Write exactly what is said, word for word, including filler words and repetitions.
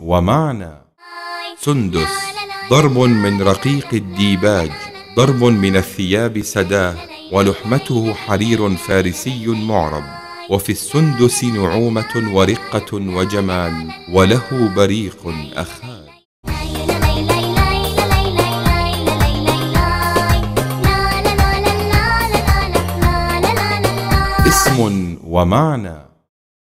ومعنى. سندس: ضرب من رقيق الديباج، ضرب من الثياب سداه، ولحمته حرير فارسي معرب، وفي السندس نعومة ورقة وجمال، وله بريق أخال. اسم ومعنى.